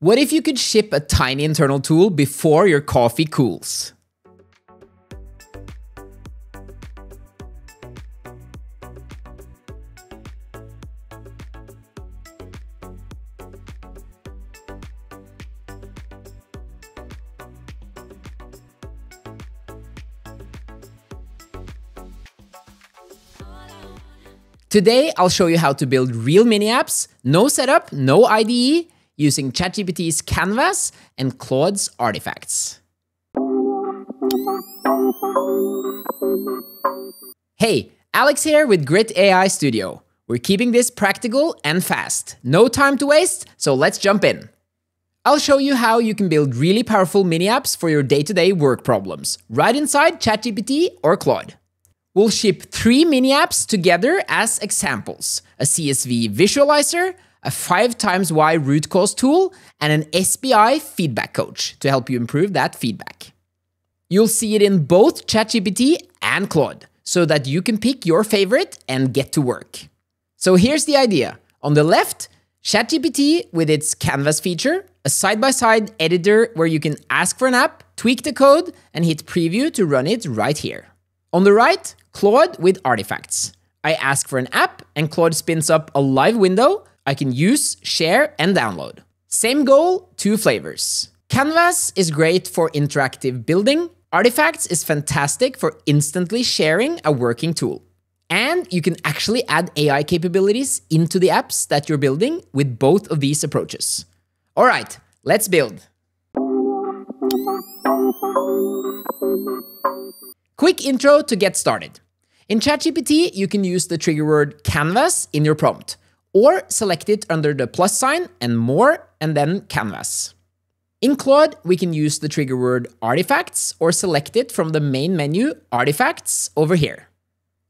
What if you could ship a tiny internal tool before your coffee cools? Today, I'll show you how to build real mini apps, no setup, no IDE, using ChatGPT's Canvas and Claude's Artifacts. Hey, Alex here with Grit AI Studio. We're keeping this practical and fast. No time to waste, so let's jump in. I'll show you how you can build really powerful mini apps for your day-to-day work problems, right inside ChatGPT or Claude. We'll ship 3 mini apps together as examples, a CSV Visualizer, a 5xWHY root cause tool, and an SBI Feedback Coach to help you improve that feedback. You'll see it in both ChatGPT and Claude, so that you can pick your favorite and get to work. So here's the idea. On the left, ChatGPT with its Canvas feature, a side-by-side editor where you can ask for an app, tweak the code, and hit preview to run it right here. On the right, Claude with Artifacts. I ask for an app and Claude spins up a live window I can use, share, and download. Same goal, 2 flavors. Canvas is great for interactive building. Artifacts is fantastic for instantly sharing a working tool. And you can actually add AI capabilities into the apps that you're building with both of these approaches. All right, let's build. Quick intro to get started. In ChatGPT, you can use the trigger word canvas in your prompt, or select it under the plus sign and more, and then canvas. In Claude, we can use the trigger word artifacts, or select it from the main menu artifacts over here.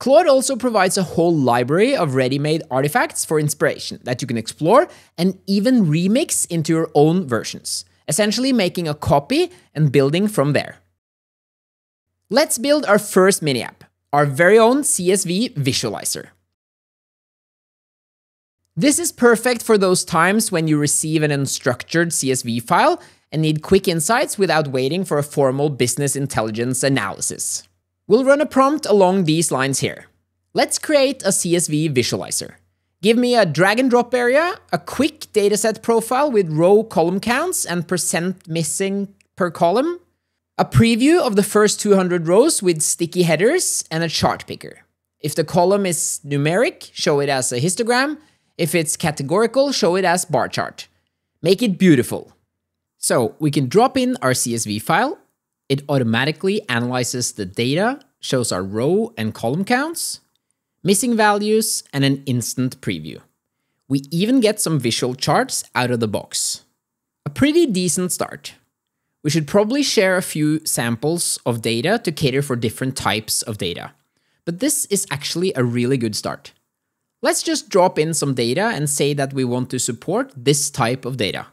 Claude also provides a whole library of ready-made artifacts for inspiration that you can explore and even remix into your own versions, essentially making a copy and building from there. Let's build our first mini app, our very own CSV Visualizer. This is perfect for those times when you receive an unstructured CSV file and need quick insights without waiting for a formal business intelligence analysis. We'll run a prompt along these lines here. Let's create a CSV Visualizer. Give me a drag and drop area, a quick dataset profile with row column counts and percent missing per column, a preview of the first 200 rows with sticky headers and a chart picker. If the column is numeric, show it as a histogram. If it's categorical, show it as bar chart. Make it beautiful. So we can drop in our CSV file. It automatically analyzes the data, shows our row and column counts, missing values, and an instant preview. We even get some visual charts out of the box. A pretty decent start. We should probably share a few samples of data to cater for different types of data. But this is actually a really good start. Let's just drop in some data and say that we want to support this type of data.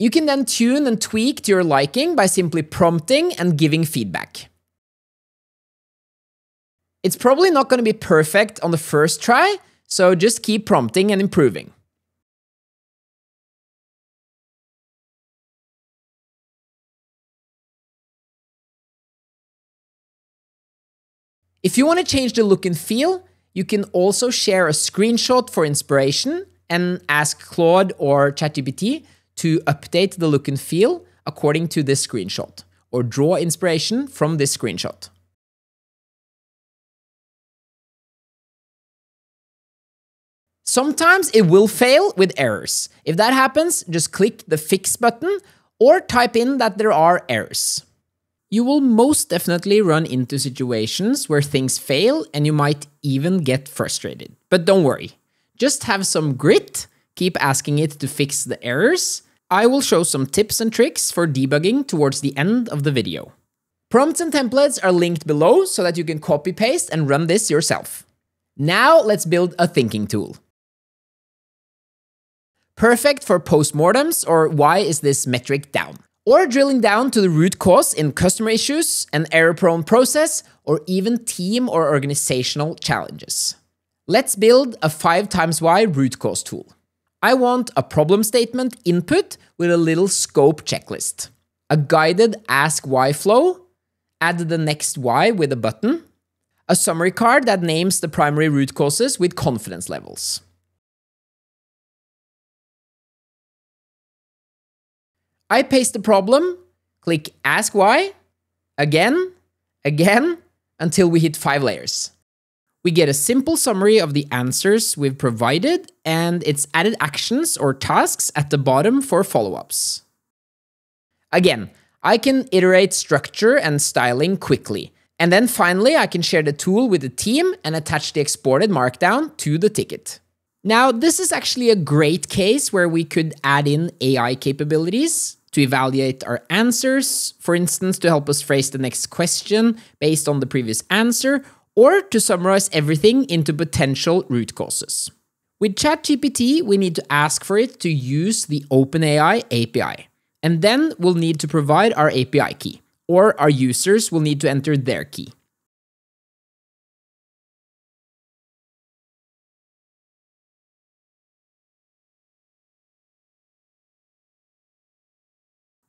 You can then tune and tweak to your liking by simply prompting and giving feedback. It's probably not going to be perfect on the first try, so just keep prompting and improving. If you want to change the look and feel, you can also share a screenshot for inspiration and ask Claude or ChatGPT to update the look and feel according to this screenshot, or draw inspiration from this screenshot. Sometimes it will fail with errors. If that happens, just click the fix button or type in that there are errors. You will most definitely run into situations where things fail and you might even get frustrated. But don't worry, just have some grit, keep asking it to fix the errors. I will show some tips and tricks for debugging towards the end of the video. Prompts and templates are linked below so that you can copy paste and run this yourself. Now let's build a thinking tool. Perfect for postmortems or why is this metric down? Or drilling down to the root cause in customer issues, an error-prone process, or even team or organizational challenges. Let's build a 5xWHY root cause tool. I want a problem statement input with a little scope checklist, a guided ask why flow, add the next why with a button, a summary card that names the primary root causes with confidence levels. I paste the problem, click ask why, again, until we hit 5 layers. We get a simple summary of the answers we've provided, and it's added actions or tasks at the bottom for follow-ups. Again, I can iterate structure and styling quickly. And then finally, I can share the tool with the team and attach the exported markdown to the ticket. Now, this is actually a great case where we could add in AI capabilities to evaluate our answers, for instance, to help us phrase the next question based on the previous answer, or to summarize everything into potential root causes. With ChatGPT, we need to ask for it to use the OpenAI API, and then we'll need to provide our API key, or our users will need to enter their key.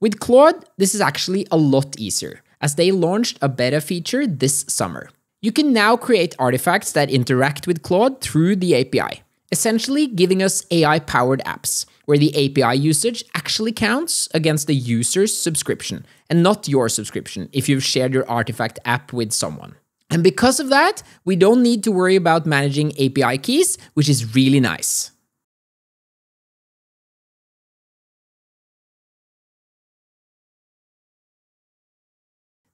With Claude, this is actually a lot easier, as they launched a beta feature this summer. You can now create artifacts that interact with Claude through the API, essentially giving us AI-powered apps, where the API usage actually counts against the user's subscription, and not your subscription if you've shared your artifact app with someone. And because of that, we don't need to worry about managing API keys, which is really nice.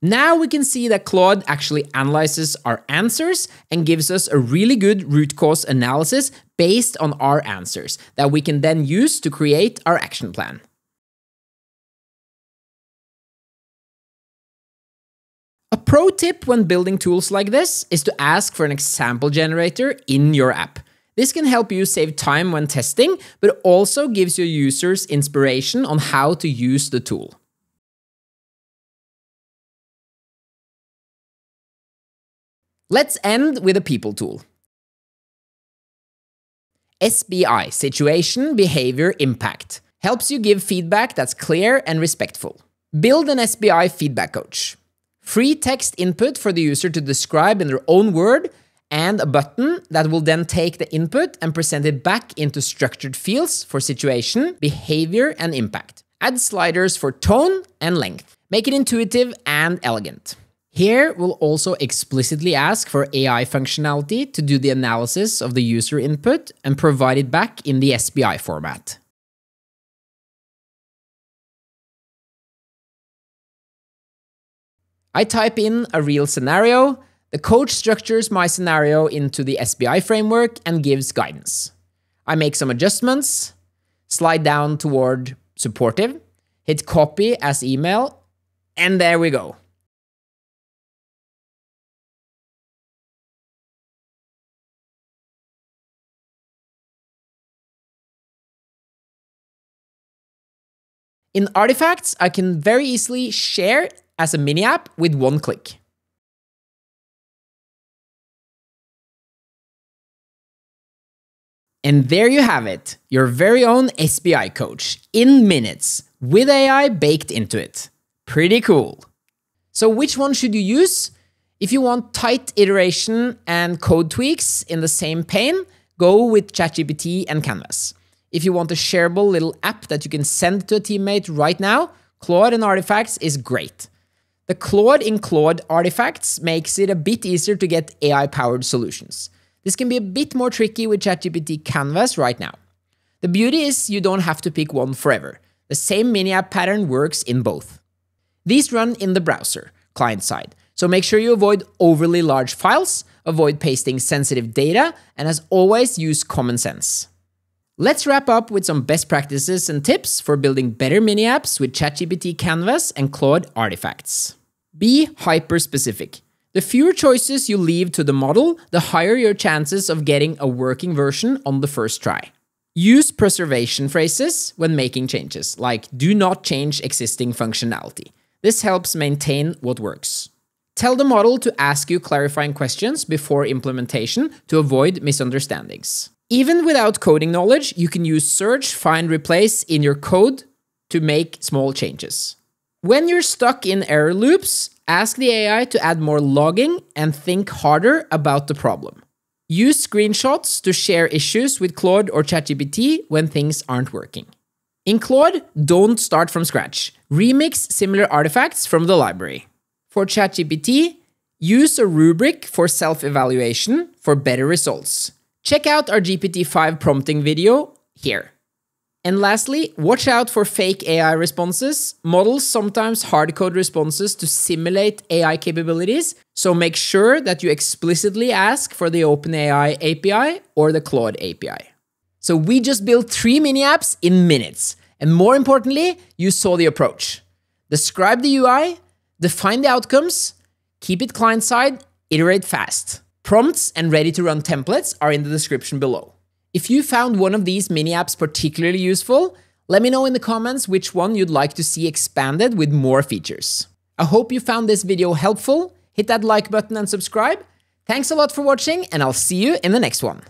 Now we can see that Claude actually analyzes our answers and gives us a really good root cause analysis based on our answers that we can then use to create our action plan. A pro tip when building tools like this is to ask for an example generator in your app. This can help you save time when testing, but also gives your users inspiration on how to use the tool. Let's end with a people tool. SBI, Situation, Behavior, Impact, helps you give feedback that's clear and respectful. Build an SBI Feedback Coach. Free text input for the user to describe in their own word, and a button that will then take the input and present it back into structured fields for situation, behavior, and impact. Add sliders for tone and length. Make it intuitive and elegant. Here, we'll also explicitly ask for AI functionality to do the analysis of the user input and provide it back in the SBI format. I type in a real scenario. The coach structures my scenario into the SBI framework and gives guidance. I make some adjustments, slide down toward supportive, hit copy as email, and there we go. In Artifacts, I can very easily share as a mini app with one click. And there you have it, your very own SBI coach in minutes with AI baked into it. Pretty cool. So which one should you use? If you want tight iteration and code tweaks in the same pane, go with ChatGPT and Canvas. If you want a shareable little app that you can send to a teammate right now, Claude and Artifacts is great. The Claude in Claude Artifacts makes it a bit easier to get AI-powered solutions. This can be a bit more tricky with ChatGPT Canvas right now. The beauty is you don't have to pick one forever. The same mini-app pattern works in both. These run in the browser, client-side, so make sure you avoid overly large files, avoid pasting sensitive data, and as always, use common sense. Let's wrap up with some best practices and tips for building better mini-apps with ChatGPT Canvas and Claude Artifacts. Be hyper-specific. The fewer choices you leave to the model, the higher your chances of getting a working version on the first try. Use preservation phrases when making changes, like do not change existing functionality. This helps maintain what works. Tell the model to ask you clarifying questions before implementation to avoid misunderstandings. Even without coding knowledge, you can use search, find, replace in your code to make small changes. When you're stuck in error loops, ask the AI to add more logging and think harder about the problem. Use screenshots to share issues with Claude or ChatGPT when things aren't working. In Claude, don't start from scratch. Remix similar artifacts from the library. For ChatGPT, use a rubric for self-evaluation for better results. Check out our GPT-5 prompting video here. And lastly, watch out for fake AI responses. Models sometimes hardcode responses to simulate AI capabilities, so make sure that you explicitly ask for the OpenAI API or the Claude API. So we just built 3 mini apps in minutes. And more importantly, you saw the approach. Describe the UI, define the outcomes, keep it client-side, iterate fast. Prompts and ready-to-run templates are in the description below. If you found one of these mini apps particularly useful, let me know in the comments which one you'd like to see expanded with more features. I hope you found this video helpful. Hit that like button and subscribe. Thanks a lot for watching, and I'll see you in the next one.